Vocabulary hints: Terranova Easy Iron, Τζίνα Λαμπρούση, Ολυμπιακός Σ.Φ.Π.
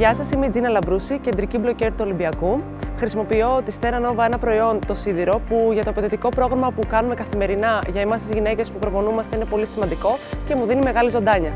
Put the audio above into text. Γεια σας, είμαι η Τζίνα Λαμπρούση, κεντρική μπλοκέρ του Ολυμπιακού. Χρησιμοποιώ τη Terranova, ένα προϊόν, το σίδηρο, που για το απαιτητικό πρόγραμμα που κάνουμε καθημερινά για εμάς τις γυναίκες που προπονούμαστε είναι πολύ σημαντικό και μου δίνει μεγάλη ζωντάνια.